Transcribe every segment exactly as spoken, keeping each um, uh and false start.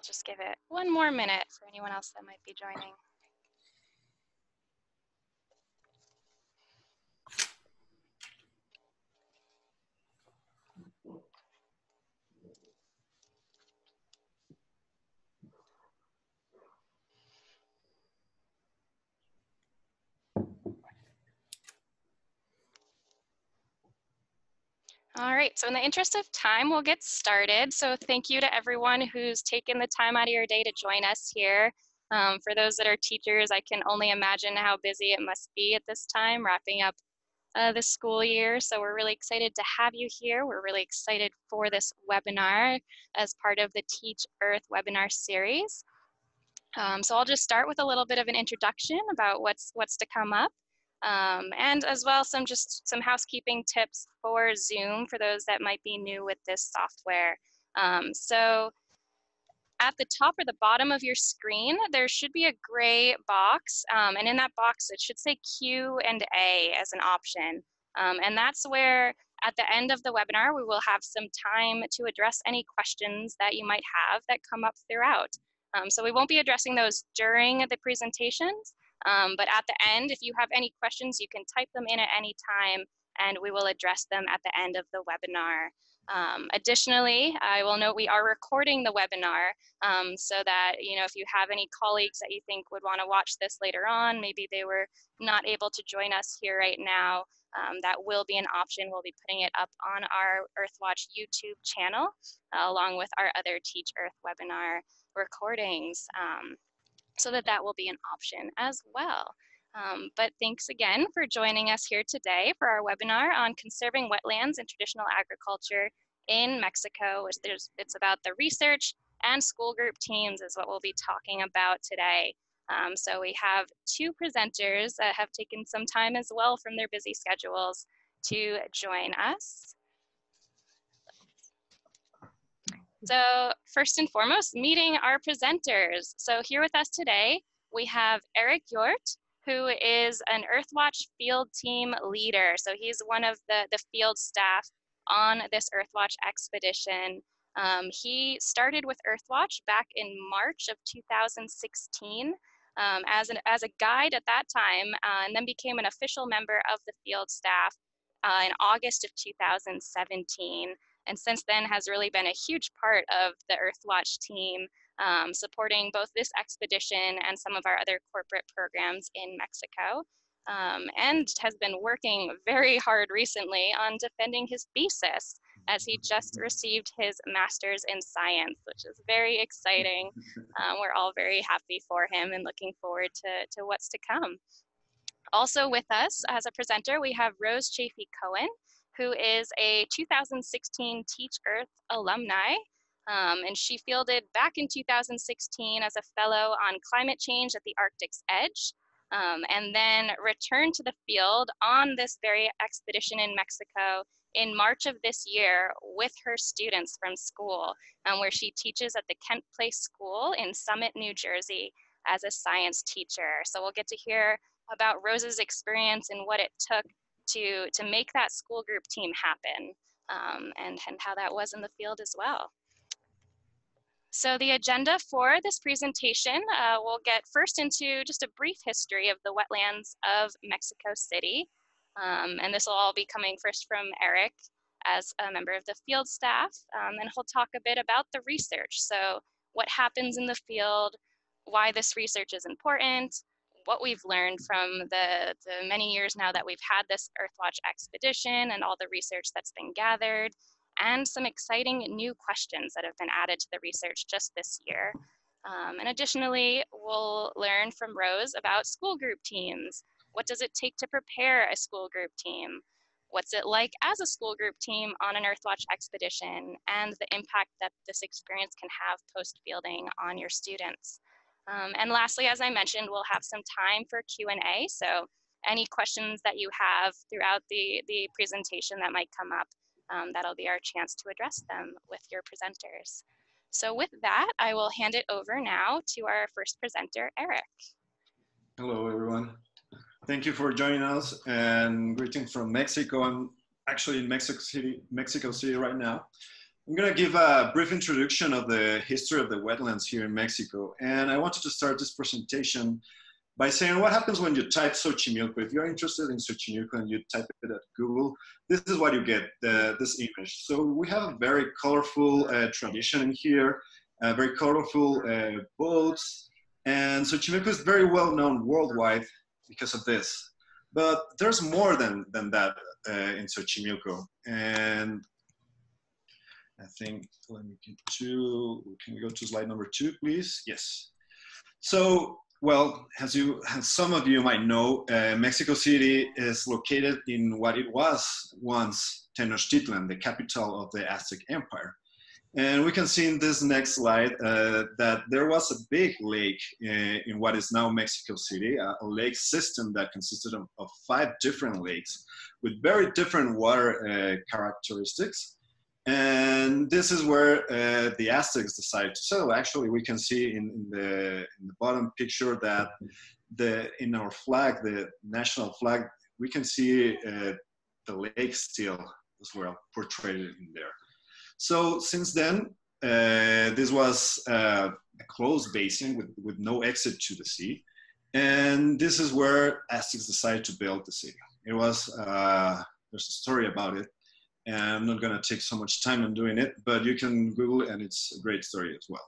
I'll just give it one more minute for anyone else that might be joining. All right, so in the interest of time, we'll get started. So thank you to everyone who's taken the time out of your day to join us here. Um, for those that are teachers, I can only imagine how busy it must be at this time, wrapping up uh, the school year. So we're really excited to have you here. We're really excited for this webinar as part of the Teach Earth webinar series. Um, so I'll just start with a little bit of an introduction about what's, what's to come up. Um, and as well, some just some housekeeping tips for Zoom for those that might be new with this software. Um, so at the top or the bottom of your screen, there should be a gray box. Um, and in that box, it should say Q and A as an option. Um, and that's where at the end of the webinar, we will have some time to address any questions that you might have that come up throughout. Um, so we won't be addressing those during the presentations. Um, but at the end, if you have any questions, you can type them in at any time, and we will address them at the end of the webinar. Um, additionally, I will note we are recording the webinar um, so that, you know, if you have any colleagues that you think would want to watch this later on, maybe they were not able to join us here right now, um, that will be an option. We'll be putting it up on our Earthwatch YouTube channel, uh, along with our other Teach Earth webinar recordings. Um, so that that will be an option as well. Um, but thanks again for joining us here today for our webinar on conserving wetlands and traditional agriculture in Mexico. There's, it's about the research and school group teams is what we'll be talking about today. Um, so we have two presenters that have taken some time as well from their busy schedules to join us. So first and foremost, meeting our presenters. So here with us today, we have Erick Hjort, who is an Earthwatch field team leader. So he's one of the, the field staff on this Earthwatch expedition. Um, he started with Earthwatch back in March of two thousand sixteen um, as, an, as a guide at that time, uh, and then became an official member of the field staff uh, in August of two thousand seventeen. And since then has really been a huge part of the Earthwatch team, um, supporting both this expedition and some of our other corporate programs in Mexico, um, and has been working very hard recently on defending his thesis as he just received his master's in science, which is very exciting. Um, we're all very happy for him and looking forward to, to what's to come. Also with us as a presenter, we have Rose Chaffee-Cohen, who is a two thousand sixteen Teach Earth alumni, um, and she fielded back in two thousand sixteen as a fellow on climate change at the Arctic's edge, um, and then returned to the field on this very expedition in Mexico in March of this year with her students from school, um, where she teaches at the Kent Place School in Summit, New Jersey as a science teacher. So we'll get to hear about Rose's experience and what it took To, to make that school group team happen, um, and, and how that was in the field as well. So the agenda for this presentation, uh, we'll get first into just a brief history of the wetlands of Mexico City. Um, and this will all be coming first from Erick as a member of the field staff, um, and he'll talk a bit about the research. So what happens in the field, why this research is important, what we've learned from the, the many years now that we've had this Earthwatch expedition and all the research that's been gathered, and some exciting new questions that have been added to the research just this year. Um, and additionally, we'll learn from Rose about school group teams. What does it take to prepare a school group team? What's it like as a school group team on an Earthwatch expedition, and the impact that this experience can have post-fielding on your students? Um, and lastly, as I mentioned, we'll have some time for Q and A. So any questions that you have throughout the, the presentation that might come up, um, that'll be our chance to address them with your presenters. So with that, I will hand it over now to our first presenter, Erick. Hello, everyone. Thank you for joining us, and greetings from Mexico. I'm actually in Mexico City, Mexico City right now. I'm going to give a brief introduction of the history of the wetlands here in Mexico. And I wanted to start this presentation by saying what happens when you type Xochimilco. If you're interested in Xochimilco and you type it at Google, this is what you get, uh, this image. So we have a very colorful uh, tradition in here, uh, very colorful uh, boats. And Xochimilco is very well known worldwide because of this. But there's more than, than that uh, in Xochimilco. And I think, let me get to, can we go to slide number two, please? Yes. So, well, as you, as some of you might know, uh, Mexico City is located in what it was once Tenochtitlan, the capital of the Aztec Empire. And we can see in this next slide uh, that there was a big lake in, in what is now Mexico City, a, a lake system that consisted of, of five different lakes with very different water uh, characteristics. And this is where uh, the Aztecs decided to settle. Actually, we can see in, in, the, in the bottom picture that the, in our flag, the national flag, we can see uh, the lake still as well portrayed in there. So since then, uh, this was uh, a closed basin with, with no exit to the sea. And this is where Aztecs decided to build the city. It was, uh, there's a story about it. And I'm not going to take so much time on doing it, but you can Google it and it's a great story as well.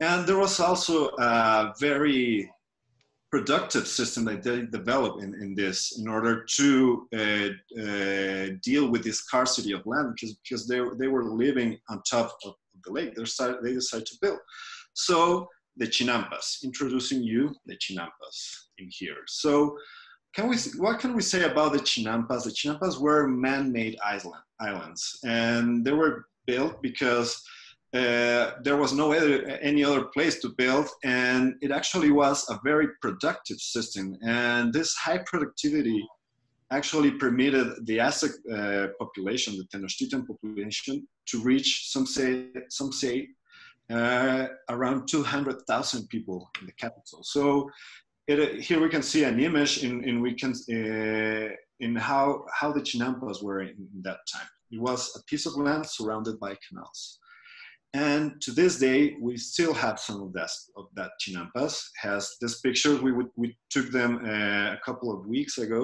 And there was also a very productive system that they developed in, in this in order to uh, uh, deal with the scarcity of land, because, because they, they were living on top of the lake. They started, they decided to build. So the Chinampas, introducing you the Chinampas in here. So Can we, what can we say about the Chinampas? The Chinampas were man-made island, islands, and they were built because uh, there was no other, any other place to build, and it actually was a very productive system. And this high productivity actually permitted the Aztec uh, population, the Tenochtitlan population, to reach, some say, some say uh, around two hundred thousand people in the capital. So, It, here we can see an image in, in, we can, uh, in how, how the Chinampas were in, in that time. It was a piece of land surrounded by canals. And to this day, we still have some of that, of that Chinampas. Has this picture, we, would, we took them uh, a couple of weeks ago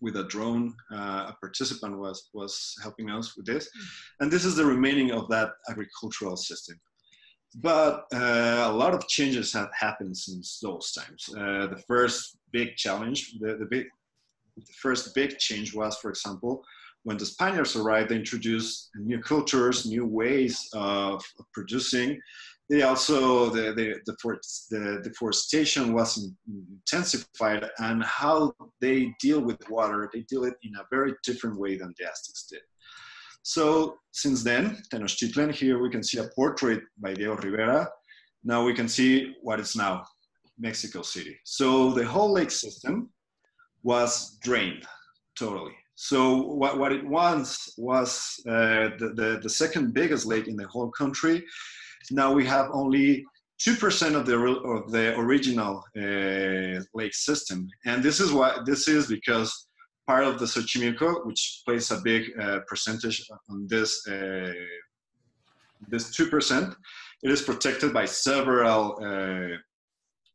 with a drone. Uh, a participant was, was helping us with this. And this is the remaining of that agricultural system. But uh, a lot of changes have happened since those times. Uh, the first big challenge, the, the, big, the first big change was, for example, when the Spaniards arrived, they introduced new cultures, new ways of, of producing. They also, the, the, the, for, the deforestation was in, intensified, and how they deal with water, they deal it in a very different way than the Aztecs did. So since then, Tenochtitlan, here we can see a portrait by Diego Rivera. Now we can see what is now Mexico City. So the whole lake system was drained totally. So what, what it once was uh, the, the, the second biggest lake in the whole country, now we have only two percent of the, of the original uh, lake system. And this is, why, this is because part of the Xochimilco, which plays a big uh, percentage on this, uh, this two percent, it is protected by several uh,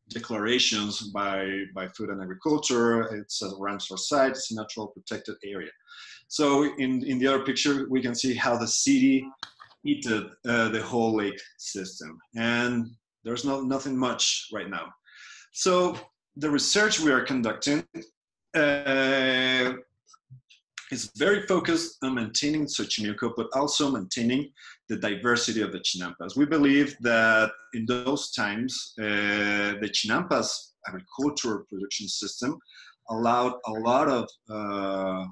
declarations by by Food and Agriculture. It's a Ramsar site. It's a natural protected area. So in in the other picture, we can see how the city eated uh, the whole lake system, and there's not nothing much right now. So the research we are conducting. Uh, it's very focused on maintaining Xochimilco, but also maintaining the diversity of the Chinampas. We believe that in those times, uh, the Chinampas agricultural production system allowed a lot of uh,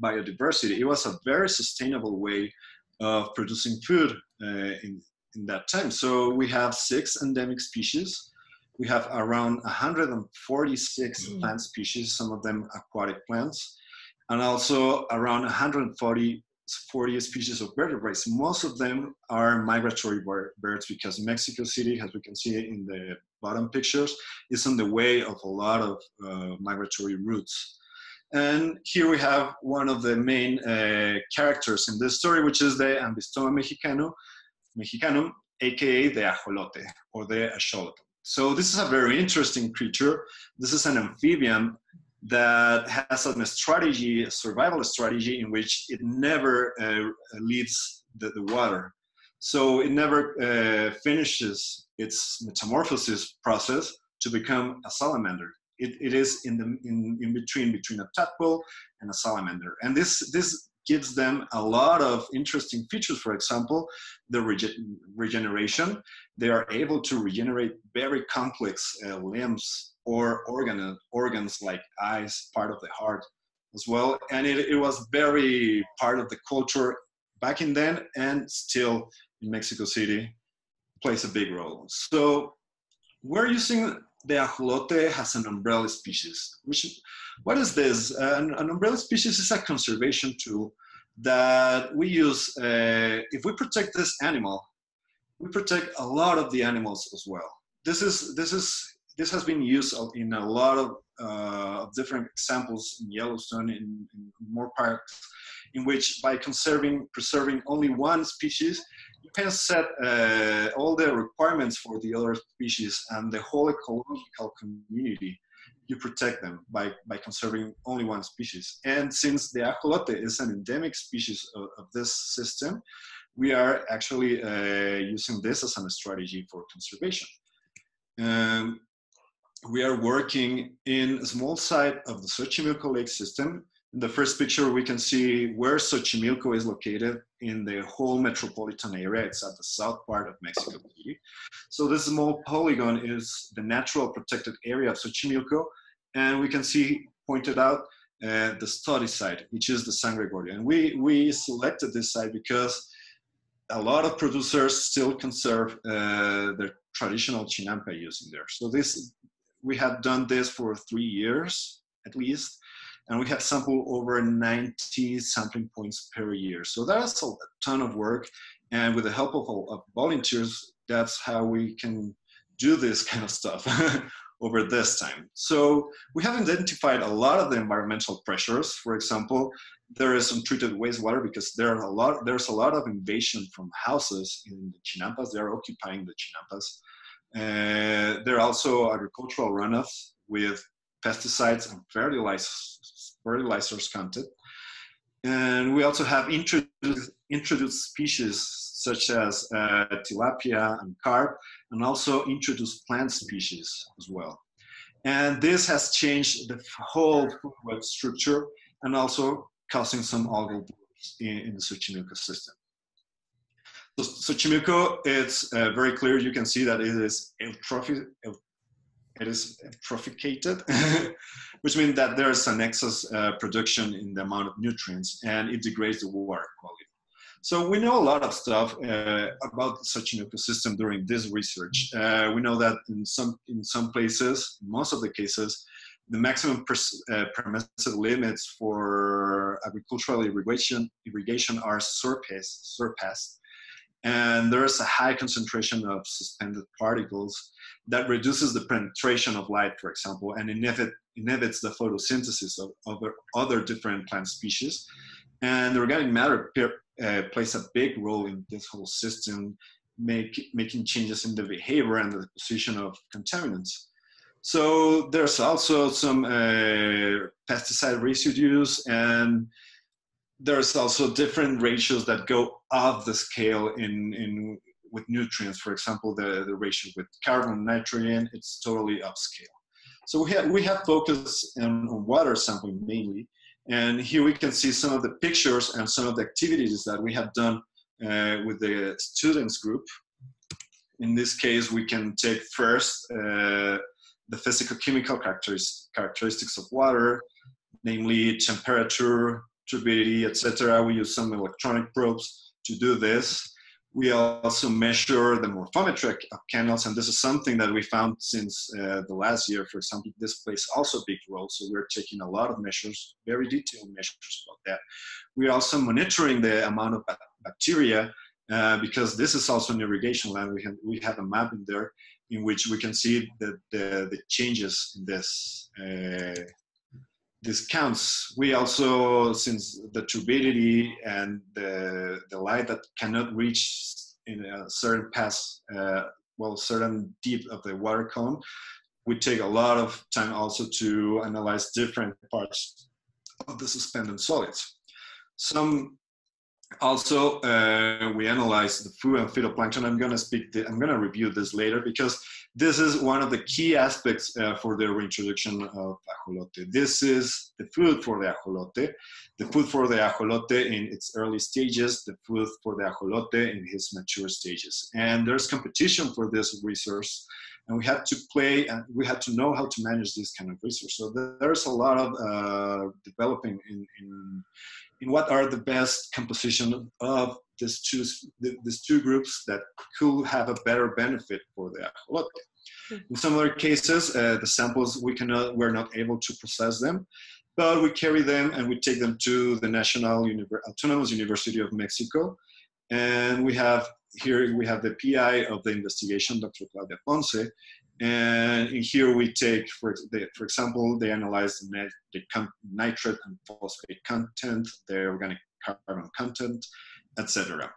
biodiversity. It was a very sustainable way of producing food uh, in, in that time. So we have six endemic species. We have around one hundred forty-six mm. plant species, some of them aquatic plants, and also around one hundred forty species of vertebrates. Most of them are migratory birds because Mexico City, as we can see in the bottom pictures, is on the way of a lot of uh, migratory routes. And here we have one of the main uh, characters in this story, which is the Ambystoma mexicanum, mexicanum, aka the ajolote, or the axolotl. So this is a very interesting creature. This is an amphibian that has a strategy, a survival strategy, in which it never uh, leaves the, the water. So it never uh, finishes its metamorphosis process to become a salamander. It, it is in, the, in, in between, between a tadpole and a salamander. And this, this gives them a lot of interesting features. For example, the regen regeneration. They are able to regenerate very complex uh, limbs or organ, organs like eyes, part of the heart as well. And it, it was very part of the culture back in then, and still in Mexico City plays a big role. So we're using the ajolote as an umbrella species. Which, what is this? An, an umbrella species is a conservation tool that we use. Uh, if we protect this animal, we protect a lot of the animals as well. This is this is this has been used in a lot of uh, different examples in Yellowstone, in, in more parks, in which by conserving, preserving only one species, you can set uh, all the requirements for the other species and the whole ecological community. You protect them by, by conserving only one species. And since the ajolote is an endemic species of, of this system, we are actually uh, using this as a strategy for conservation. Um, we are working in a small site of the Xochimilco Lake system. In the first picture, we can see where Xochimilco is located in the whole metropolitan area. It's at the south part of Mexico City. So this small polygon is the natural protected area of Xochimilco. And we can see pointed out uh, the study site, which is the San Gregorio. And we, we selected this site because a lot of producers still conserve uh, their traditional Chinampa using there. So this, we have done this for three years at least. And we have sampled over ninety sampling points per year. So that's a ton of work. And with the help of, of volunteers, that's how we can do this kind of stuff over this time. So we have identified a lot of the environmental pressures. For example, there is untreated wastewater because there are a lot, there's a lot of invasion from houses in the Chinampas. They are occupying the Chinampas. Uh, there are also agricultural runoffs with pesticides and fertilizers. fertilizers content. And we also have introduced, introduced species such as uh, tilapia and carp, and also introduced plant species as well. And this has changed the whole food web structure and also causing some algal blooms in, in the Xochimilco system. So Xochimilco, it's uh, very clear. You can see that it is eutrophic. It is eutrophicated, which means that there is an excess uh, production in the amount of nutrients, and it degrades the water quality. So we know a lot of stuff uh, about such an ecosystem during this research. Uh, we know that in some, in some places, in most of the cases, the maximum uh, permissive limits for agricultural irrigation, irrigation are surpassed, surpassed. And there is a high concentration of suspended particles that reduces the penetration of light, for example, and inhibit, inhibits the photosynthesis of, of other different plant species. And the organic matter uh, plays a big role in this whole system, make, making changes in the behavior and the position of contaminants. So there's also some uh, pesticide residues, and there's also different ratios that go off the scale in, in, with nutrients. For example, the, the ratio with carbon, nitrogen, it's totally upscale. So we have, we have focused on, on water sampling mainly. And here we can see some of the pictures and some of the activities that we have done uh, with the students group. In this case, we can take first uh, the physicochemical characteristics, characteristics of water, namely temperature, turbidity, et cetera. We use some electronic probes to do this. We also measure the morphometry of canals, and this is something that we found since uh, the last year. For example, this plays also a big role, so we're taking a lot of measures, very detailed measures about that. We're also monitoring the amount of bacteria, uh, because this is also an irrigation land. We have, we have a map in there in which we can see the, the, the changes in this, uh, this counts. We also, since the turbidity and the, the light that cannot reach in a certain pass, uh, well, certain deep of the water column, we take a lot of time also to analyze different parts of the suspended solids. Some also, uh, we analyze the food and phytoplankton. I'm going to speak, the, I'm going to review this later because this is one of the key aspects uh, for the reintroduction of ajolote. This is the food for the ajolote, the food for the ajolote in its early stages, the food for the ajolote in his mature stages. And there's competition for this resource, and we have to play and we have to know how to manage this kind of resource. So there's a lot of uh, developing in, in in what are the best composition of these two, these two groups that could have a better benefit for the ajolote. In some other cases, uh, the samples, we cannot, we're not able to process them, but we carry them and we take them to the National Autonomous University of Mexico. And we have, here we have the P I of the investigation, Doctor Claudia Ponce. And in here we take, for, the, for example, they analyze the, the nitrate and phosphate content, the organic carbon content, et cetera.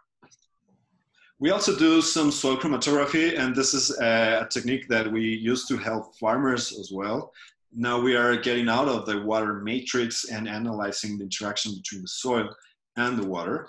We also do some soil chromatography, and this is a technique that we use to help farmers as well. Now we are getting out of the water matrix and analyzing the interaction between the soil and the water.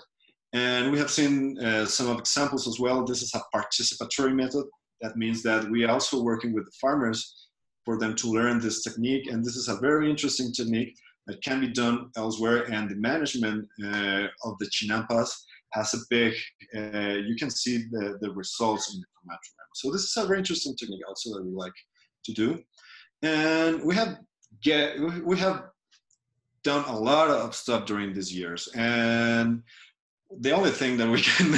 And we have seen uh, some of examples as well. This is a participatory method. That means that we are also working with the farmers for them to learn this technique. And this is a very interesting technique that can be done elsewhere. And the management uh, of the Chinampas has a big, uh, you can see the, the results in the chromatogram. So this is a very interesting technique also that we like to do. And we have, get, we have done a lot of stuff during these years. And the only thing that we can,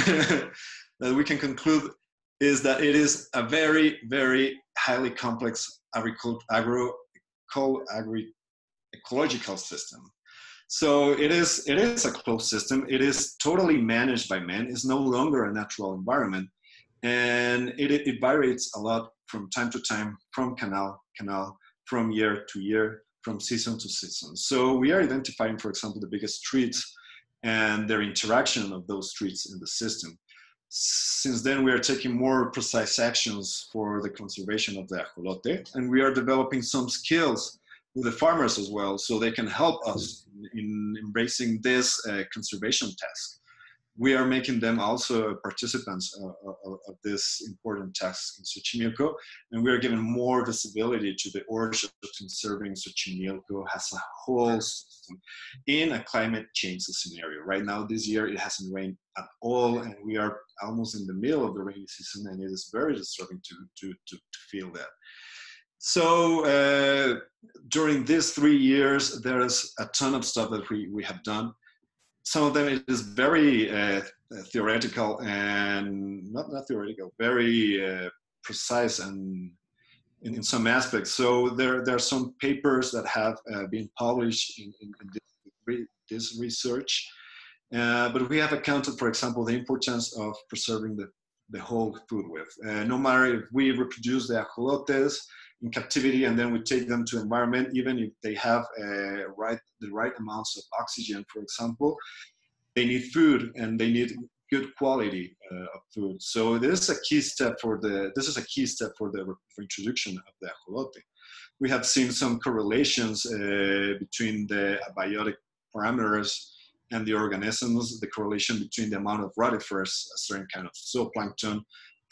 that we can conclude is that it is a very, very highly complex agricultural, agro, agroecological system. So it is, it is a closed system. It is totally managed by man. It's no longer a natural environment. And it, it varies a lot from time to time, from canal to canal, from year to year, from season to season. So we are identifying, for example, the biggest trees and their interaction of those trees in the system. Since then, we are taking more precise actions for the conservation of the ajolote, and we are developing some skills with the farmers as well, so they can help us in embracing this uh, conservation task. We are making them also participants uh, of, of this important task in Xochimilco, and we are giving more visibility to the origins in serving Xochimilco as a whole system in a climate change scenario. Right now, this year, it hasn't rained at all, and we are almost in the middle of the rainy season, and it is very disturbing to, to, to, to feel that. So uh, during these three years, there is a ton of stuff that we, we have done. Some of them it is very uh, theoretical and not, not theoretical, very uh, precise and in, in some aspects. So there, there are some papers that have uh, been published in, in this, this research. Uh, but we have accounted, for example, the importance of preserving the, the whole food web. Uh, no matter if we reproduce the ajolotes in captivity and then we take them to environment, even if they have uh, right, the right amounts of oxygen, for example, they need food and they need good quality uh, of food. So this is a key step for the, this is a key step for the reintroduction of the ajolote. We have seen some correlations uh, between the abiotic parameters and the organisms, the correlation between the amount of rotifers, a certain kind of zooplankton,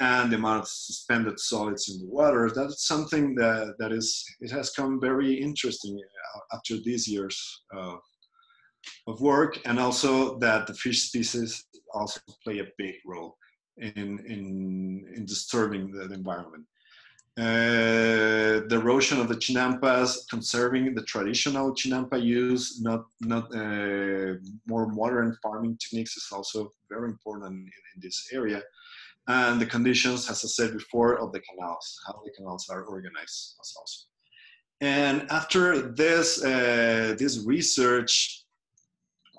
and the amount of suspended solids in the water. That's something that, that is, it has come very interesting after these years uh, of work, and also that the fish species also play a big role in, in, in disturbing the environment. Uh, the erosion of the Chinampas, conserving the traditional Chinampa use, not, not uh, more modern farming techniques is also very important in, in this area. And the conditions, as I said before, of the canals, how the canals are organized also. And after this, uh, this research,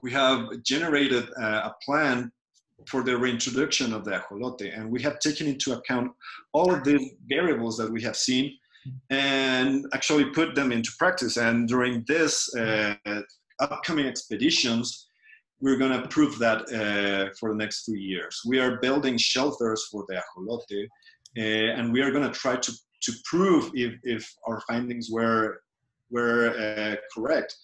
we have generated a, a plan for the reintroduction of the ajolote. And we have taken into account all of the variables that we have seen and actually put them into practice. And during this uh, upcoming expeditions, we're going to prove that uh, for the next few years. We are building shelters for the ajolote, uh, and we are going to try to to prove if, if our findings were, were uh, correct.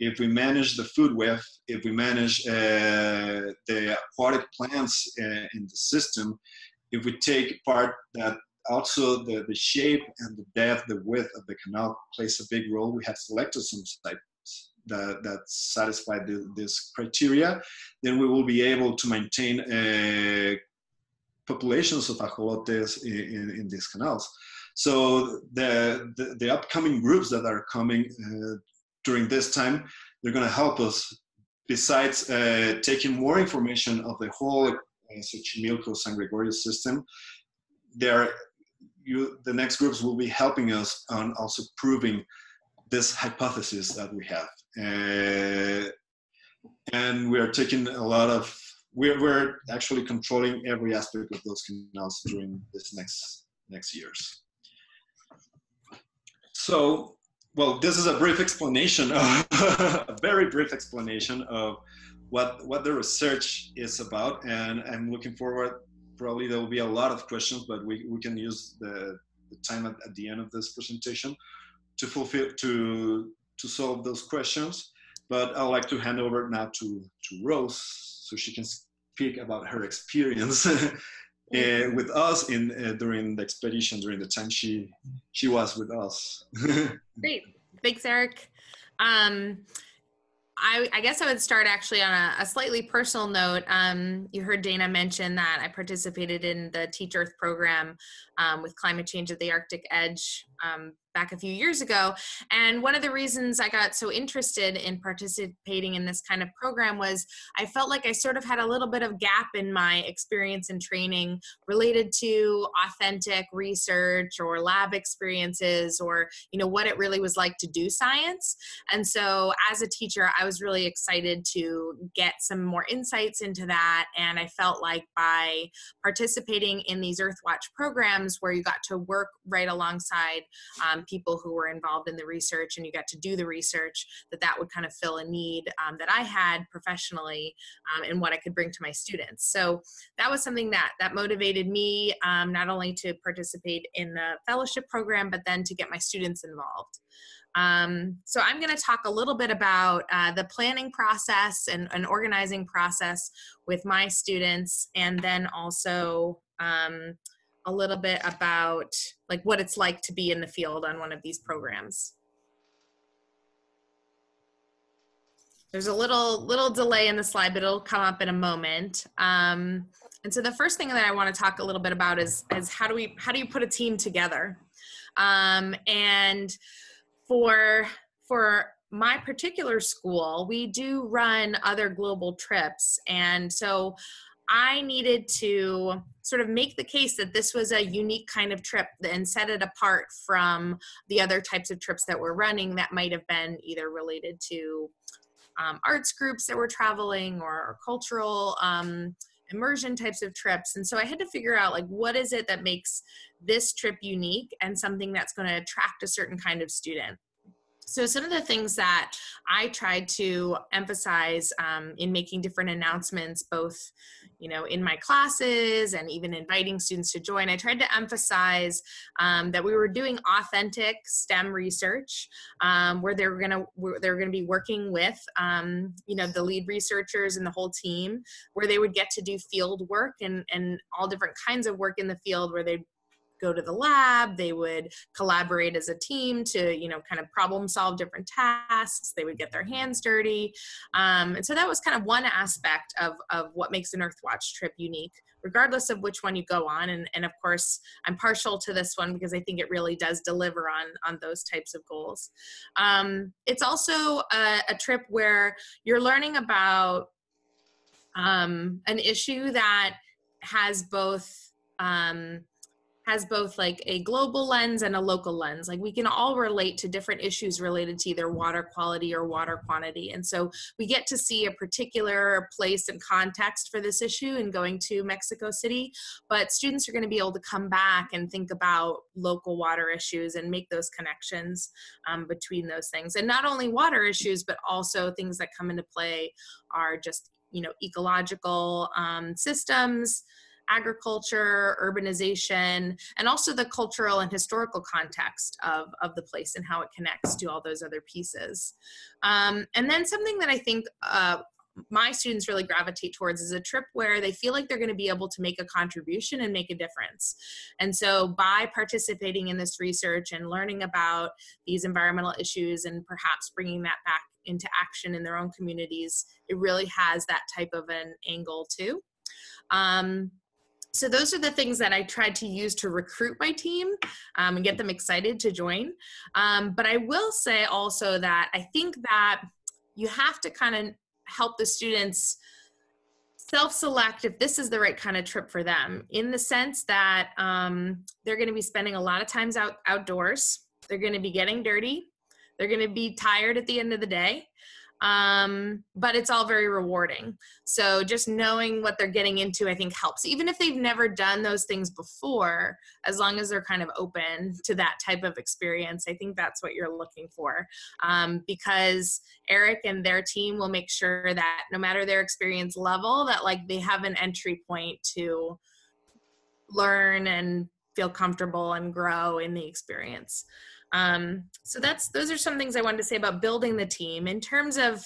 If we manage the food web, if we manage uh, the aquatic plants uh, in the system, if we take part that also the, the shape and the depth, the width of the canal plays a big role. We have selected some sites that, that satisfy the, this criteria. Then we will be able to maintain uh, populations of ajolotes in, in, in these canals. So the, the, the upcoming groups that are coming uh, during this time, they're going to help us, besides uh, taking more information of the whole uh, Xochimilco San Gregorio system. There, you, the next groups will be helping us on also proving this hypothesis that we have. Uh, and we are taking a lot of, we're, we're actually controlling every aspect of those canals during this next, next years. So, well, this is a brief explanation, of, a very brief explanation of what, what the research is about. And I'm looking forward, probably there will be a lot of questions, but we, we can use the, the time at, at the end of this presentation to fulfill, to, to solve those questions. But I'd like to hand over now to, to Rose, so she can speak about her experience uh, with us in, uh, during the expedition, during the time she, she was with us. Great, thanks, Eric. Um, I, I guess I would start actually on a, a slightly personal note. Um, you heard Dana mention that I participated in the Teach Earth program um, with Climate Change at the Arctic Edge um, back a few years ago. And one of the reasons I got so interested in participating in this kind of program was I felt like I sort of had a little bit of gap in my experience and training related to authentic research or lab experiences, or, you know, what it really was like to do science. And so as a teacher, I was really excited to get some more insights into that. And I felt like by participating in these Earthwatch programs where you got to work right alongside um, people who were involved in the research, and you got to do the research, that that would kind of fill a need um, that I had professionally um, and what I could bring to my students. So that was something that that motivated me, um, not only to participate in the fellowship program, but then to get my students involved. Um, so I'm going to talk a little bit about uh, the planning process and an organizing process with my students, and then also um, a little bit about like what it's like to be in the field on one of these programs. There's a little little delay in the slide, but it'll come up in a moment. Um, and so the first thing that I want to talk a little bit about is, is how do we how do you put a team together? Um, and for for my particular school, we do run other global trips, and so I needed to sort of make the case that this was a unique kind of trip and set it apart from the other types of trips that we're running that might have been either related to um, arts groups that were traveling, or, or cultural um, immersion types of trips. And so I had to figure out, like, what is it that makes this trip unique and something that's going to attract a certain kind of student? So some of the things that I tried to emphasize um, in making different announcements, both, you know, in my classes and even inviting students to join, I tried to emphasize um, that we were doing authentic STEM research, um, where they were going to they were going to be working with, um, you know, the lead researchers and the whole team, where they would get to do field work and and all different kinds of work in the field, where they'd go to the lab, they would collaborate as a team to, you know, kind of problem solve different tasks, they would get their hands dirty. Um, and so that was kind of one aspect of, of what makes an Earthwatch trip unique, regardless of which one you go on. And, and of course, I'm partial to this one because I think it really does deliver on, on those types of goals. Um, it's also a, a trip where you're learning about um, an issue that has both um, has both like a global lens and a local lens. Like we can all relate to different issues related to either water quality or water quantity. And so we get to see a particular place and context for this issue in going to Mexico City, but students are going to be able to come back and think about local water issues and make those connections um, between those things. And not only water issues, but also things that come into play are just, you know, ecological um, systems, agriculture, urbanization, and also the cultural and historical context of, of the place and how it connects to all those other pieces. Um, and then something that I think uh, my students really gravitate towards is a trip where they feel like they're going to be able to make a contribution and make a difference. And so by participating in this research and learning about these environmental issues and perhaps bringing that back into action in their own communities, it really has that type of an angle too. Um, So those are the things that I tried to use to recruit my team um, and get them excited to join. Um, but I will say also that I think that you have to kind of help the students self-select if this is the right kind of trip for them, in the sense that um, they're going to be spending a lot of times out, outdoors. They're going to be getting dirty. They're going to be tired at the end of the day. Um, but it's all very rewarding. So just knowing what they're getting into, I think, helps. Even if they've never done those things before, as long as they're kind of open to that type of experience, I think that's what you're looking for. Um, because Erick and their team will make sure that no matter their experience level, that like they have an entry point to learn and feel comfortable and grow in the experience. Um, so that's, those are some things I wanted to say about building the team. In terms of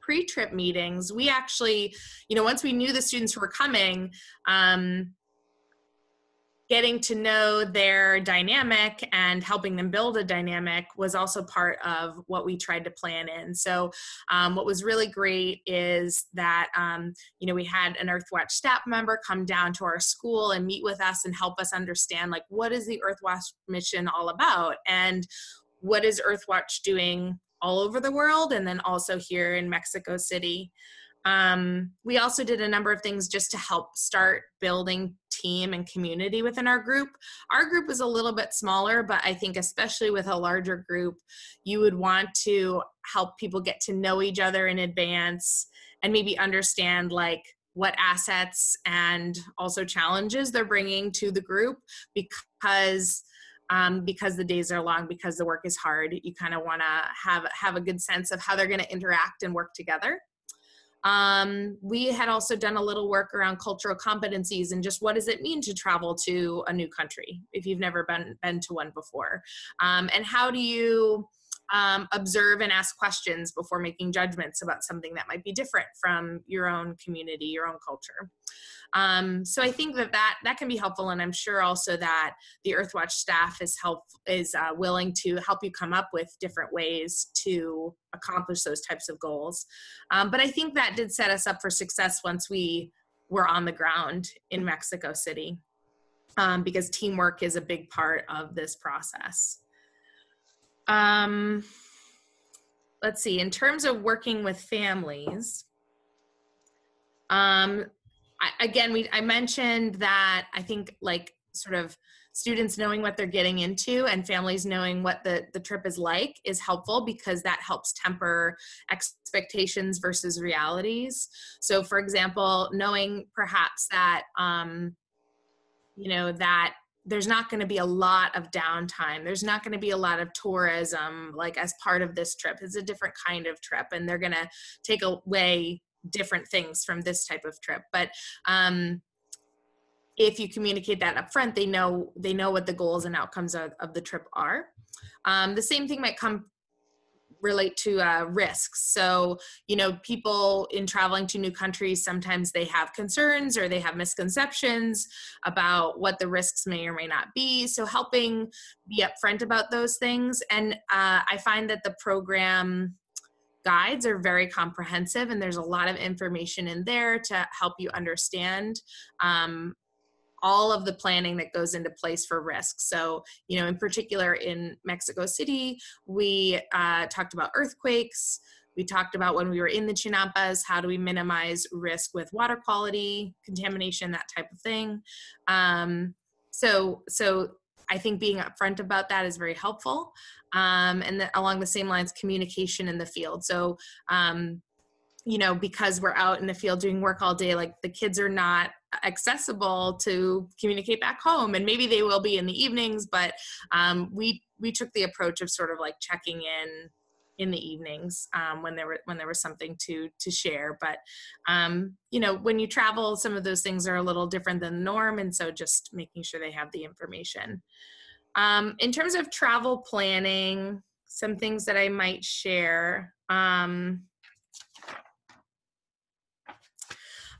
pre-trip meetings, we actually, you know, once we knew the students who were coming, um, getting to know their dynamic and helping them build a dynamic was also part of what we tried to plan in. So um, what was really great is that, um, you know, we had an Earthwatch staff member come down to our school and meet with us and help us understand, like, what is the Earthwatch mission all about? And what is Earthwatch doing all over the world and then also here in Mexico City? Um, we also did a number of things just to help start building team and community within our group. Our group was a little bit smaller, but I think especially with a larger group, you would want to help people get to know each other in advance and maybe understand like what assets and also challenges they're bringing to the group, because Um, because the days are long, because the work is hard. You kind of want to have, have a good sense of how they're going to interact and work together. Um, we had also done a little work around cultural competencies and just what does it mean to travel to a new country if you've never been, been to one before? Um, and how do you um, observe and ask questions before making judgments about something that might be different from your own community, your own culture? Um, so I think that, that that can be helpful, and I'm sure also that the Earthwatch staff is help is uh, willing to help you come up with different ways to accomplish those types of goals. Um, but I think that did set us up for success once we were on the ground in Mexico City, um, because teamwork is a big part of this process. Um, let's see, in terms of working with families, um, I, again, we, I mentioned that I think like sort of students knowing what they're getting into and families knowing what the, the trip is like is helpful, because that helps temper expectations versus realities. So for example, knowing perhaps that, um, you know, that there's not going to be a lot of downtime. There's not going to be a lot of tourism, like as part of this trip. It's a different kind of trip, and they're going to take away different things from this type of trip. But um, if you communicate that up front, they know, they know what the goals and outcomes of, of the trip are. Um, the same thing might come relate to uh, risks. So, you know, people in traveling to new countries, sometimes they have concerns or they have misconceptions about what the risks may or may not be. So helping be upfront about those things. And uh, I find that the program guides are very comprehensive, and there's a lot of information in there to help you understand um, all of the planning that goes into place for risk. So, you know, in particular in Mexico City, we uh, talked about earthquakes. We talked about when we were in the Chinampas, how do we minimize risk with water quality, contamination, that type of thing. Um, So, so I think being upfront about that is very helpful. Um, and then along the same lines, communication in the field. So, um, you know, because we're out in the field doing work all day, like the kids are not accessible to communicate back home, and maybe they will be in the evenings, but um, we, we took the approach of sort of like checking in in the evenings um, when there were, when there was something to, to share. But, um, you know, when you travel, some of those things are a little different than the norm. And so just making sure they have the information. Um, in terms of travel planning, some things that I might share. Um,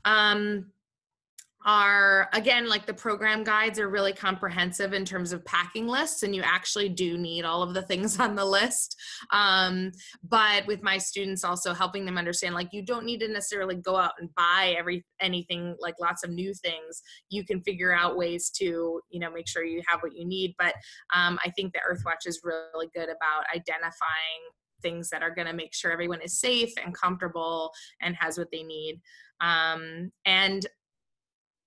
um, are, again, like the program guides are really comprehensive in terms of packing lists, and you actually do need all of the things on the list. Um, but with my students, also helping them understand, like, you don't need to necessarily go out and buy every anything, like lots of new things. You can figure out ways to, you know, make sure you have what you need. But um, I think the Earthwatch is really good about identifying things that are going to make sure everyone is safe and comfortable and has what they need. Um, and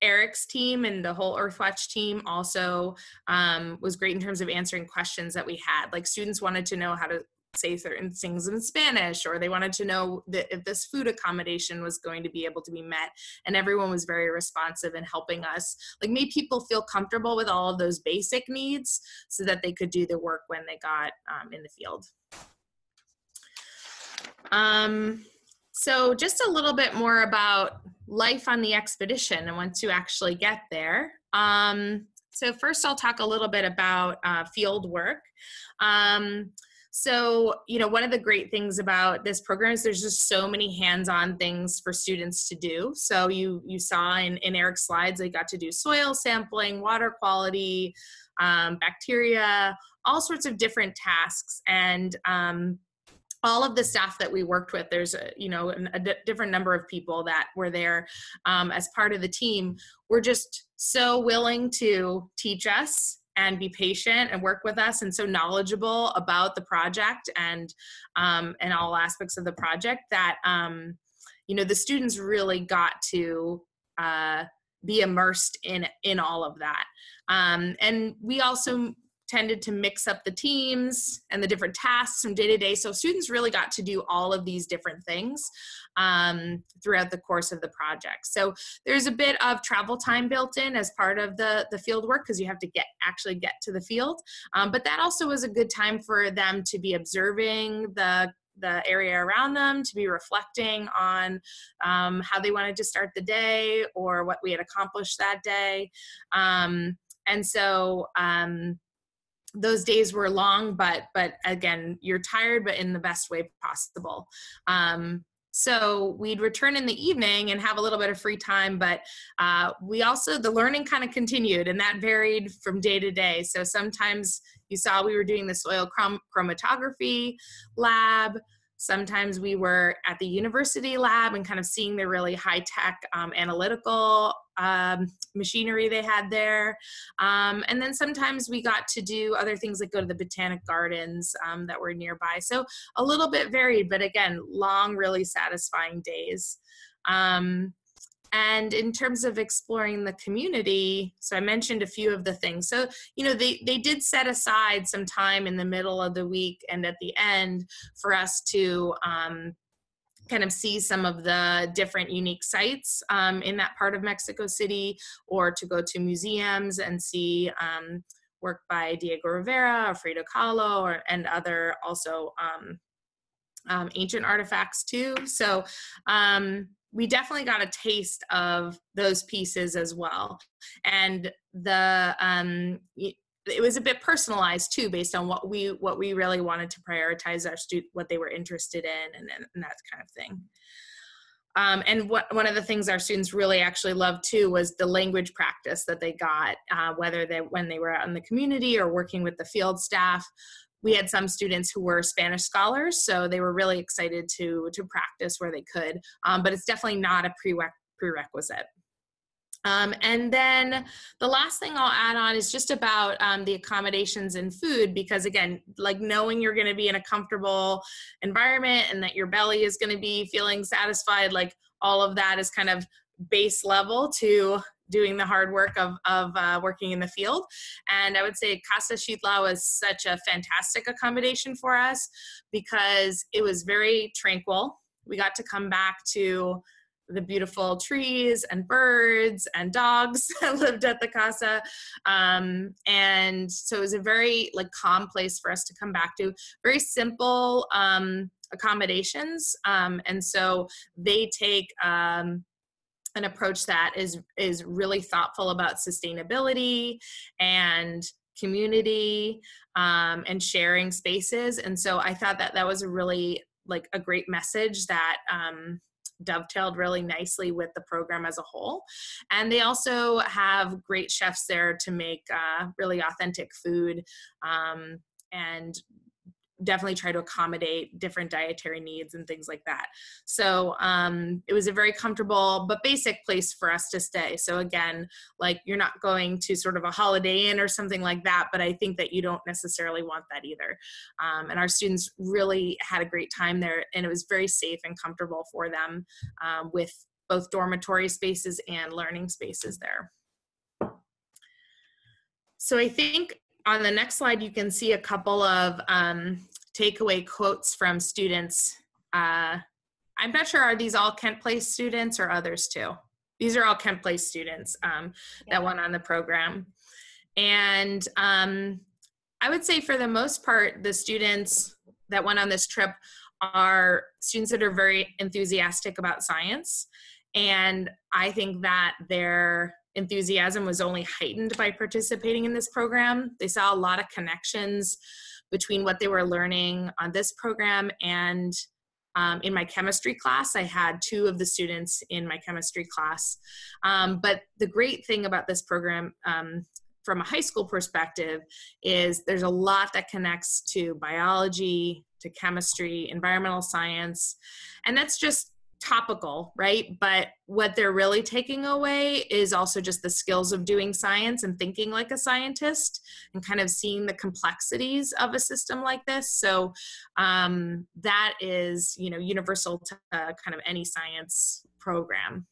Erick's team and the whole Earthwatch team also um, was great in terms of answering questions that we had. Like, students wanted to know how to say certain things in Spanish, or they wanted to know that if this food accommodation was going to be able to be met, and everyone was very responsive in helping us, like, made people feel comfortable with all of those basic needs so that they could do the work when they got um, in the field. Um, so just a little bit more about life on the expedition and once you actually get there. Um, so first I'll talk a little bit about uh, field work. Um, so, you know, one of the great things about this program is there's just so many hands-on things for students to do. So you, you saw in, in Eric's slides, they got to do soil sampling, water quality, um, bacteria, all sorts of different tasks. And um, all of the staff that we worked with, there's a, you know, a different number of people that were there um, as part of the team, were just so willing to teach us and be patient and work with us, and so knowledgeable about the project and, um, and all aspects of the project that, um, you know, the students really got to uh, be immersed in, in all of that. Um, and we also tended to mix up the teams and the different tasks from day to day. So students really got to do all of these different things um, throughout the course of the project. So there's a bit of travel time built in as part of the, the field work, because you have to get actually get to the field. Um, but that also was a good time for them to be observing the the area around them, to be reflecting on um, how they wanted to start the day or what we had accomplished that day. Um, and so, um, those days were long, but but again, you're tired, but in the best way possible. Um, so we'd return in the evening and have a little bit of free time, but uh, we also, the learning kind of continued, and that varied from day to day. So sometimes you saw we were doing the soil chrom chromatography lab. Sometimes we were at the university lab and kind of seeing the really high-tech um, analytical um, machinery they had there. Um, and then sometimes we got to do other things like go to the botanic gardens um, that were nearby. So a little bit varied, but again, long, really satisfying days. Um, And in terms of exploring the community, so I mentioned a few of the things. So, you know, they, they did set aside some time in the middle of the week and at the end for us to um, kind of see some of the different unique sites um, in that part of Mexico City, or to go to museums and see um, work by Diego Rivera or Frida Kahlo or, and other also um, um, ancient artifacts too. So, um, we definitely got a taste of those pieces as well. And the, um, it was a bit personalized too, based on what we, what we really wanted to prioritize our students, what they were interested in, and, and that kind of thing. Um, and what, one of the things our students really actually loved too was the language practice that they got, uh, whether they, when they were out in the community or working with the field staff. We had some students who were Spanish scholars, so they were really excited to, to practice where they could, um, but it's definitely not a prerequisite. Um, and then the last thing I'll add on is just about um, the accommodations and food, because again, like knowing you're gonna be in a comfortable environment and that your belly is gonna be feeling satisfied, like all of that is kind of base level to doing the hard work of, of uh, working in the field. And I would say Casa Xitla was such a fantastic accommodation for us because it was very tranquil. We got to come back to the beautiful trees and birds and dogs that lived at the casa. Um, and so it was a very like calm place for us to come back to. Very simple um, accommodations. Um, and so they take um, an approach that is, is really thoughtful about sustainability and community um, and sharing spaces. And so I thought that that was a really like a great message that um, dovetailed really nicely with the program as a whole. And they also have great chefs there to make uh, really authentic food um, and definitely try to accommodate different dietary needs and things like that. So um, it was a very comfortable but basic place for us to stay. So again, like you're not going to sort of a Holiday Inn or something like that, but I think that you don't necessarily want that either. Um, and our students really had a great time there, and it was very safe and comfortable for them um, with both dormitory spaces and learning spaces there. So I think on the next slide, you can see a couple of um, takeaway quotes from students. Uh, I'm not sure, are these all Kent Place students or others too? These are all Kent Place students um, yeah. that went on the program. And um, I would say for the most part, the students that went on this trip are students that are very enthusiastic about science. And I think that they're enthusiasm was only heightened by participating in this program. They saw a lot of connections between what they were learning on this program and um, in my chemistry class. I had two of the students in my chemistry class. Um, but the great thing about this program um, from a high school perspective is there's a lot that connects to biology, to chemistry, environmental science, and that's just topical, right? But what they're really taking away is also just the skills of doing science and thinking like a scientist and kind of seeing the complexities of a system like this. So um, that is, you know, universal to uh, kind of any science program.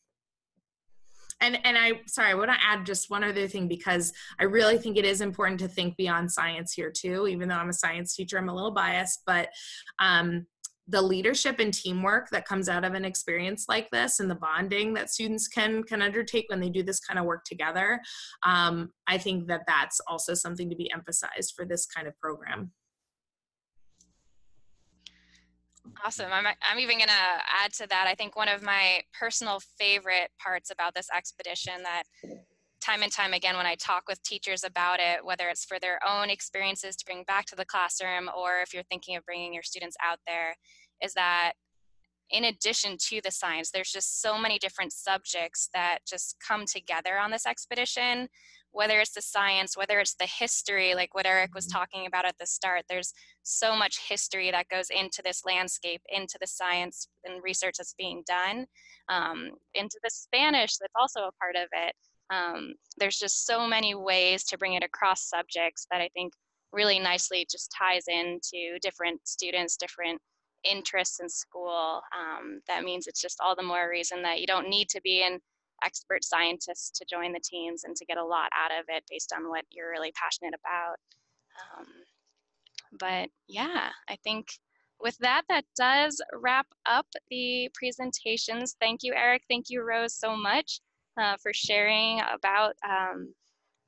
And, and I, sorry, I want to add just one other thing, because I really think it is important to think beyond science here too. Even though I'm a science teacher, I'm a little biased, but um, the leadership and teamwork that comes out of an experience like this and the bonding that students can, can undertake when they do this kind of work together, um, I think that that's also something to be emphasized for this kind of program. Awesome. I'm, I'm even going to add to that. I think one of my personal favorite parts about this expedition that time and time again when I talk with teachers about it, whether it's for their own experiences to bring back to the classroom or if you're thinking of bringing your students out there, is that in addition to the science, there's just so many different subjects that just come together on this expedition, whether it's the science, whether it's the history, like what Erick was talking about at the start. There's so much history that goes into this landscape, into the science and research that's being done, um, into the Spanish that's also a part of it. Um, there's just so many ways to bring it across subjects that I think really nicely just ties into different students, different interests in school. Um, that means it's just all the more reason that you don't need to be an expert scientist to join the teams and to get a lot out of it based on what you're really passionate about. Um, but yeah, I think with that, that does wrap up the presentations. Thank you, Erick. Thank you, Rose, so much. Uh, for sharing about um,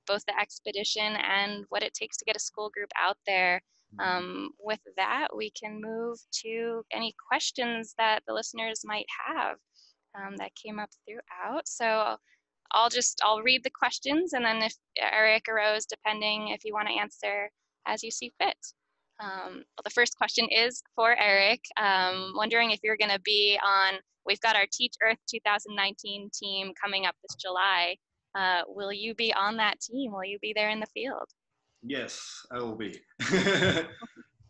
both the expedition and what it takes to get a school group out there. Um, with that, we can move to any questions that the listeners might have um, that came up throughout. So I'll just, I'll read the questions, and then if Erick or Rose, depending if you want to answer as you see fit. Um, well, the first question is for Erick, um, wondering if you're going to be on, we've got our Teach Earth two thousand nineteen team coming up this July. Uh, will you be on that team? Will you be there in the field? Yes, I will be.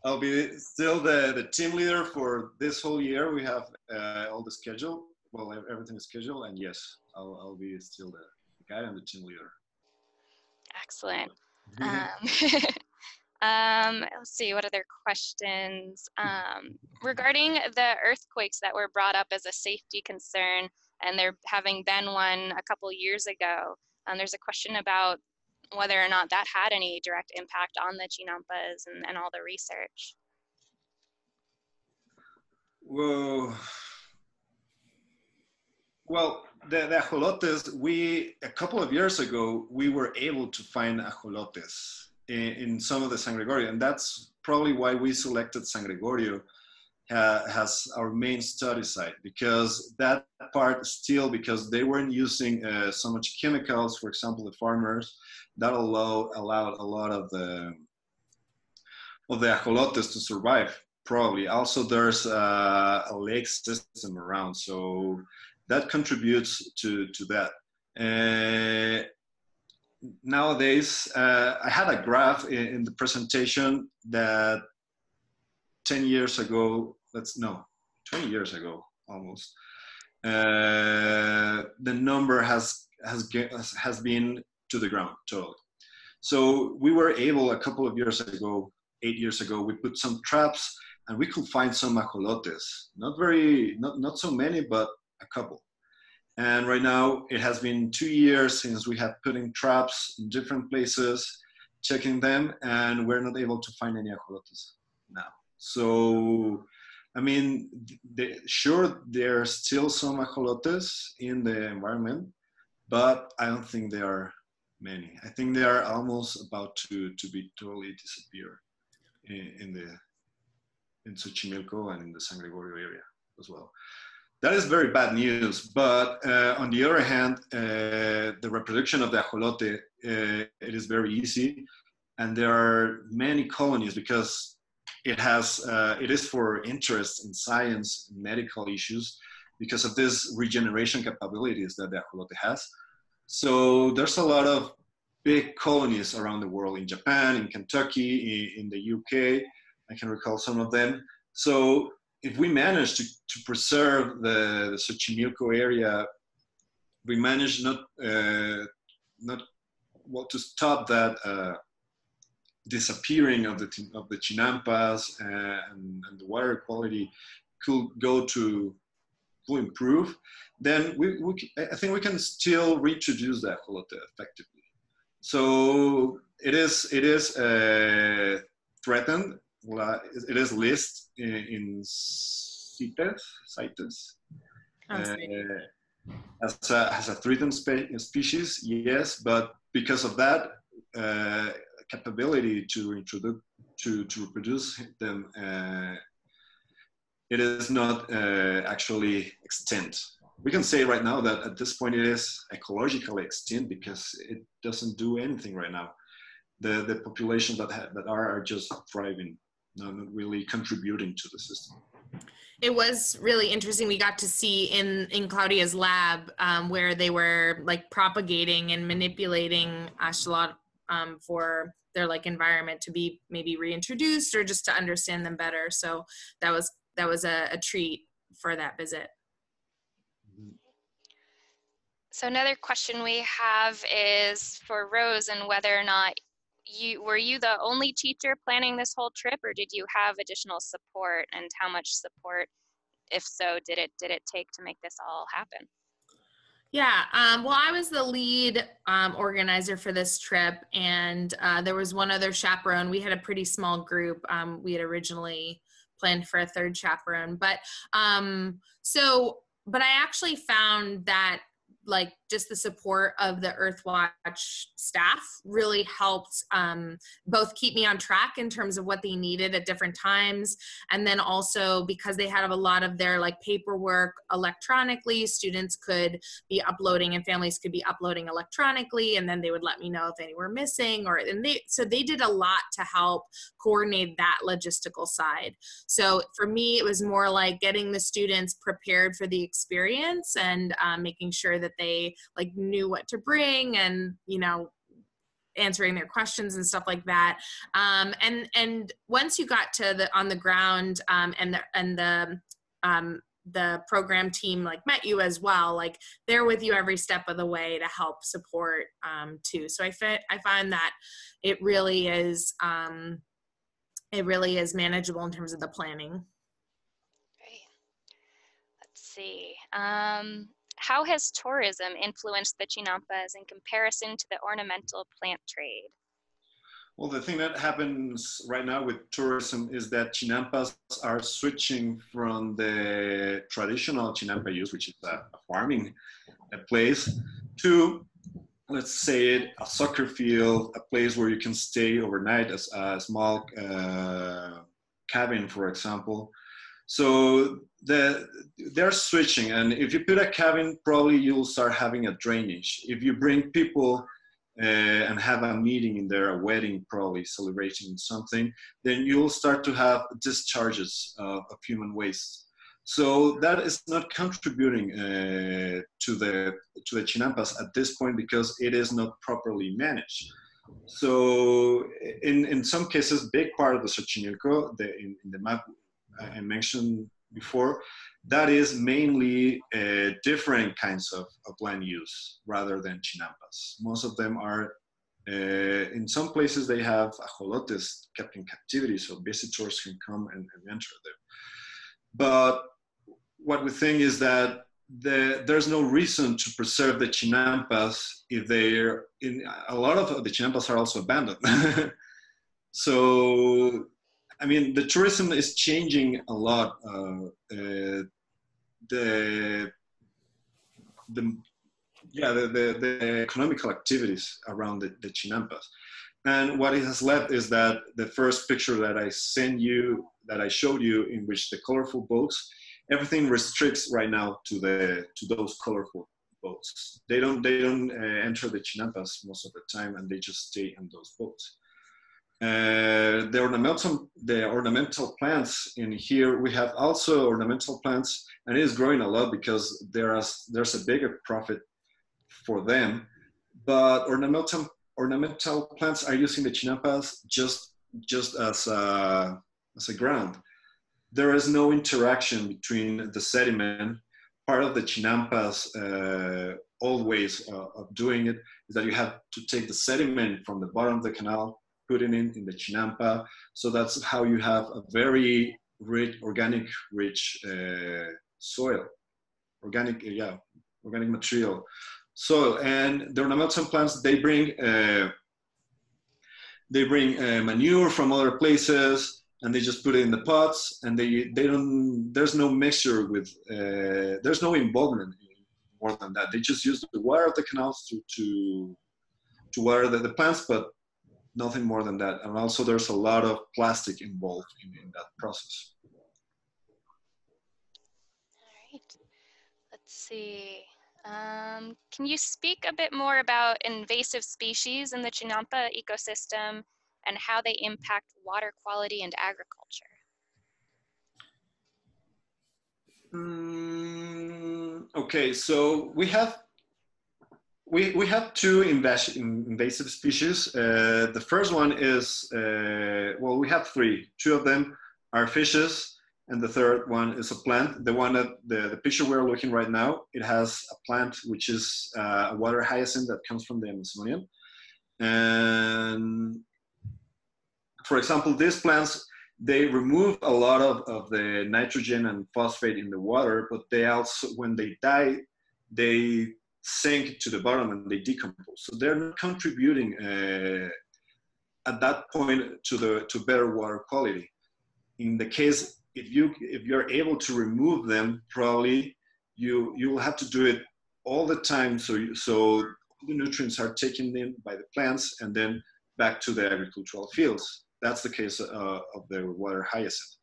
I'll be still the, the team leader for this whole year. We have uh, all the schedule. Well, everything is scheduled, and yes, I'll, I'll be still the guy and the team leader. Excellent. um, Um, let's see, what other questions? Um, regarding the earthquakes that were brought up as a safety concern, and there having been one a couple years ago, Um, there's a question about whether or not that had any direct impact on the Chinampas and, and all the research. Well, well the, the ajolotes, we, a couple of years ago, we were able to find ajolotes in, in some of the San Gregorio, and that's probably why we selected San Gregorio uh, as our main study site, because that part still, because they weren't using uh, so much chemicals, for example, the farmers, that allowed, allowed a lot of the, of the ajolotes to survive. Probably. Also, there's uh, a lake system around, so that contributes to, to that. Uh, nowadays, uh, I had a graph in, in the presentation that ten years ago, let's no, twenty years ago almost, uh, the number has, has, has been to the ground totally. So we were able a couple of years ago, eight years ago, we put some traps, and we could find some ajolotes. Not very, not, not so many, but a couple. And right now it has been two years since we have put in traps in different places, checking them, and we're not able to find any ajolotes now. So, I mean, they, sure, there are still some ajolotes in the environment, but I don't think there are many. I think they are almost about to, to be totally disappeared in, in the in Xochimilco and in the San Gregorio area as well. That is very bad news, but uh, on the other hand, uh, the reproduction of the ajolote, uh, it is very easy, and there are many colonies because it has uh, it is for interest in science, medical issues, because of this regeneration capabilities that the ajolote has. So there's a lot of big colonies around the world, in Japan, in Kentucky, in, in the U K. I can recall some of them. So if we manage to, to preserve the, the Xochimilco area, we manage not, uh, not well, to stop that uh, disappearing of the, of the Chinampas, and, and the water quality could go to, could improve, then we, we, I think we can still reintroduce the ajolote effectively. So it is it is uh, threatened. It is listed in, in CITES, CITES uh, as, a, as a threatened spe species. Yes, but because of that uh, capability to introduce to to reproduce them, uh, it is not uh, actually extinct. We can say right now that at this point it is ecologically extinct because it doesn't do anything right now. The, the population that, ha that are, are just thriving, not really contributing to the system. It was really interesting. We got to see in, in Claudia's lab um, where they were like propagating and manipulating axolotl um, for their like environment to be maybe reintroduced or just to understand them better. So that was, that was a, a treat for that visit. So another question we have is for Rose, and whether or not you were you the only teacher planning this whole trip, or did you have additional support, and how much support, if so, did it did it take to make this all happen? Yeah, um, well, I was the lead um, organizer for this trip, and uh, there was one other chaperone. We had a pretty small group. Um, we had originally planned for a third chaperone, but um, so but I actually found that, like, just the support of the Earthwatch staff really helped um, both keep me on track in terms of what they needed at different times, and then also because they had a lot of their like paperwork electronically, students could be uploading and families could be uploading electronically, and then they would let me know if any were missing, or and they so they did a lot to help coordinate that logistical side. So for me, it was more like getting the students prepared for the experience and um, making sure that they like knew what to bring, and you know, answering their questions and stuff like that. Um, and and once you got to the on the ground, um, and the and the um, the program team like met you as well, like they're with you every step of the way to help support um, too. So I fit I find that it really is um, it really is manageable in terms of the planning. Great. Let's see. Um, How has tourism influenced the Chinampas in comparison to the ornamental plant trade? Well, the thing that happens right now with tourism is that Chinampas are switching from the traditional Chinampa use, which is a farming place, to, let's say, a soccer field, a place where you can stay overnight, as a small uh, cabin, for example. So the, they're switching, and if you put a cabin, probably you'll start having a drainage. If you bring people uh, and have a meeting in there, a wedding, probably celebrating something, then you'll start to have discharges uh, of human waste. So that is not contributing uh, to the to the Chinampas at this point because it is not properly managed. So in in some cases, big part of the Xochimilco, the, in, in the map I mentioned before, that is mainly uh, different kinds of, of land use rather than Chinampas. Most of them are, uh, in some places they have ajolotes kept in captivity, so visitors can come and, and enter them. But what we think is that the, there's no reason to preserve the Chinampas if they're, in, a lot of the Chinampas are also abandoned. So, I mean, the tourism is changing a lot. Uh, uh, the, the, yeah, the, the, the economical activities around the, the Chinampas. And what it has left is that the first picture that I sent you, that I showed you, in which the colorful boats, everything restricts right now to the to those colorful boats. They don't they don't uh, enter the Chinampas most of the time, and they just stay in those boats. Uh, the ornamental the ornamental plants in here, we have also ornamental plants, and it is growing a lot because there are there's a bigger profit for them. But ornamental ornamental plants are using the Chinampas just just as a as a ground. There is no interaction between the sediment. Part of the Chinampas' uh, old ways uh, of doing it is that you have to take the sediment from the bottom of the canal, put it in, in the Chinampa. So that's how you have a very rich, organic rich uh, soil, organic, yeah, organic material. So, and the ornamental plants, they bring, uh, they bring uh, manure from other places, and they just put it in the pots, and they, they don't, there's no mixture with, uh, there's no involvement more than that. They just use the water of the canals to, to, to water the, the plants, but nothing more than that. And also there's a lot of plastic involved in, in that process. All right, let's see. Um, can you speak a bit more about invasive species in the Chinampa ecosystem and how they impact water quality and agriculture? Mm, okay, so we have we we have two invas invasive species. Uh, the first one is uh, well, we have three. Two of them are fishes, and the third one is a plant. The one that the, the picture we're looking right now, it has a plant which is uh, a water hyacinth that comes from the Amazonian, and for example, these plants, they remove a lot of, of the nitrogen and phosphate in the water, but they also, when they die, they sink to the bottom and they decompose. So they're not contributing uh, at that point to the to better water quality. In the case, if you if you're able to remove them, probably you you will have to do it all the time. So you, so the nutrients are taken in by the plants and then back to the agricultural fields. That's the case uh, of the water hyacinth.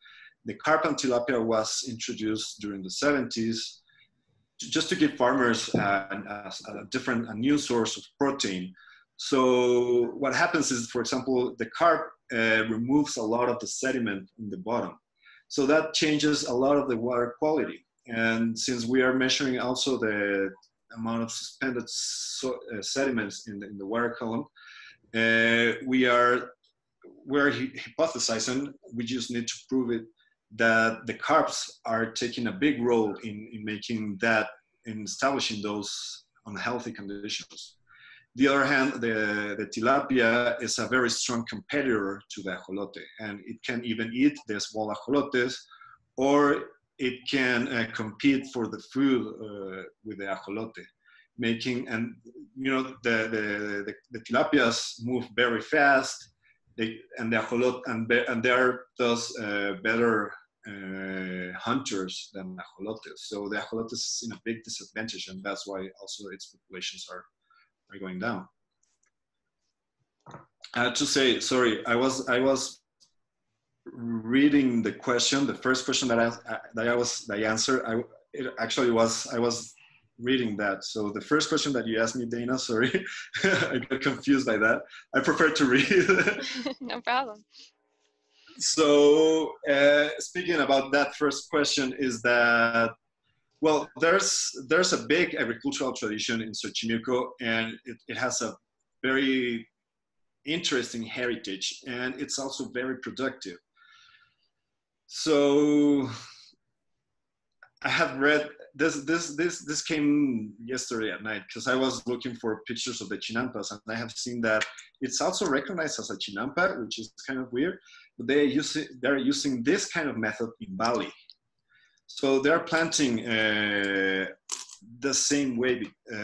The carp and tilapia was introduced during the seventies to, just to give farmers uh, an, a, a different, a new source of protein. So what happens is, for example, the carp uh, removes a lot of the sediment in the bottom. So that changes a lot of the water quality. And since we are measuring also the amount of suspended so, uh, sediments in the, in the water column, uh, we are we're hypothesizing, we just need to prove it, that the carps are taking a big role in, in making that, in establishing those unhealthy conditions. The other hand, the, the tilapia is a very strong competitor to the ajolote, and it can even eat the small ajolotes, or it can uh, compete for the food uh, with the ajolote, making, and you know, the, the, the, the tilapias move very fast, they, and the ajolote, and, be, and they are thus uh, better uh, hunters than ajolotes. So the ajolote is in a big disadvantage, and that's why also its populations are, are going down. I have to say, sorry, I was, I was reading the question, the first question that I, that I was, that I answered, I, it actually was, I was reading that. So the first question that you asked me, Dana, sorry, I got confused by that. I prefer to read. No problem. So uh, speaking about that first question is that, well, there's, there's a big agricultural tradition in Xochimilco, and it, it has a very interesting heritage, and it's also very productive. So I have read this this this this came yesterday at night, because I was looking for pictures of the chinampas, and I have seen that it's also recognized as a chinampa, which is kind of weird, but they use it, they're using this kind of method in Bali. So they're planting uh, the same way uh,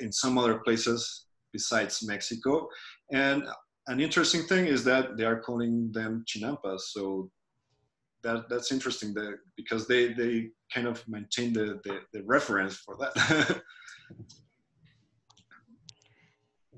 in some other places besides Mexico. And an interesting thing is that they are calling them chinampas. So that, that's interesting that, because they, they kind of maintain the, the, the reference for that.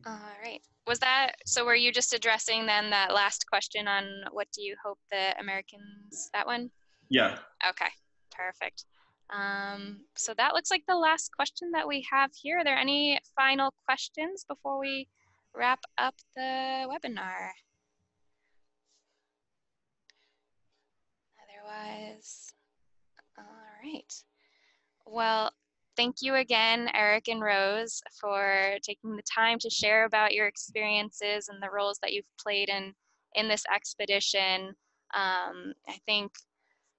All right. Was that, so were you just addressing then that last question on what do you hope the Americans, that one? Yeah. Okay, perfect. Um, so that looks like the last question that we have here. Are there any final questions before we wrap up the webinar? Otherwise, all right. Well, thank you again, Erick and Rose, for taking the time to share about your experiences and the roles that you've played in, in this expedition. Um, I think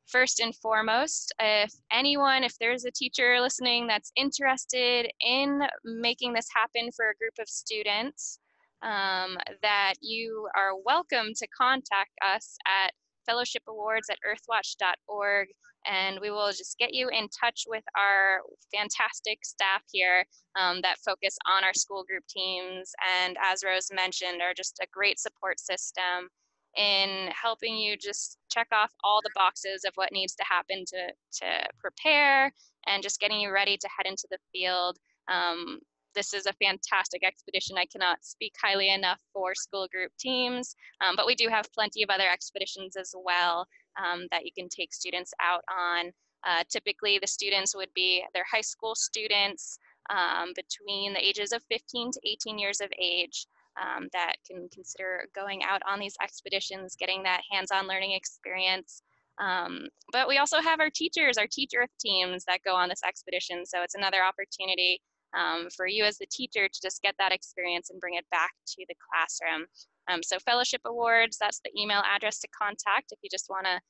first and foremost, if anyone, if there's a teacher listening that's interested in making this happen for a group of students, um, that you are welcome to contact us at fellowship awards at earthwatch dot org, and we will just get you in touch with our fantastic staff here um, that focus on our school group teams, and as Rose mentioned, are just a great support system in helping you just check off all the boxes of what needs to happen to, to prepare and just getting you ready to head into the field. Um, this is a fantastic expedition. I cannot speak highly enough for school group teams, um, but we do have plenty of other expeditions as well um, that you can take students out on. Uh, typically the students would be their high school students um, between the ages of fifteen to eighteen years of age. Um, that can consider going out on these expeditions, getting that hands-on learning experience. Um, but we also have our teachers, our Teach Earth teams that go on this expedition. So it's another opportunity um, for you as the teacher to just get that experience and bring it back to the classroom. Um, so Fellowship Awards, that's the email address to contact if you just want to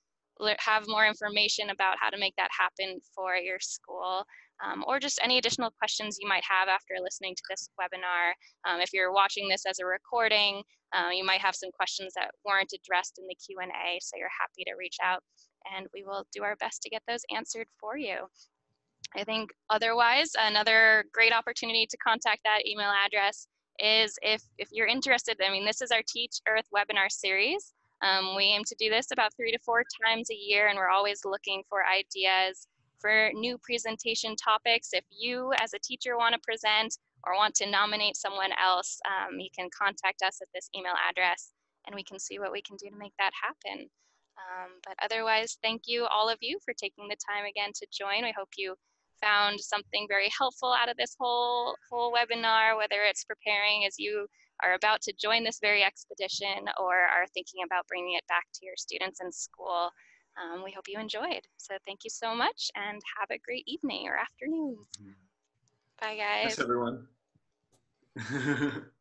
have more information about how to make that happen for your school. Um, or just any additional questions you might have after listening to this webinar. Um, if you're watching this as a recording, uh, you might have some questions that weren't addressed in the Q and A, so you're happy to reach out, and we will do our best to get those answered for you. I think otherwise, another great opportunity to contact that email address is if, if you're interested. I mean, this is our Teach Earth webinar series. Um, we aim to do this about three to four times a year, and we're always looking for ideas for new presentation topics. If you as a teacher want to present or want to nominate someone else, um, you can contact us at this email address, and we can see what we can do to make that happen. Um, but otherwise, thank you all of you for taking the time again to join. We hope you found something very helpful out of this whole, whole webinar, whether it's preparing as you are about to join this very expedition or are thinking about bringing it back to your students in school. Um, we hope you enjoyed. So thank you so much, and have a great evening or afternoon. Mm-hmm. Bye, guys. Thanks, everyone.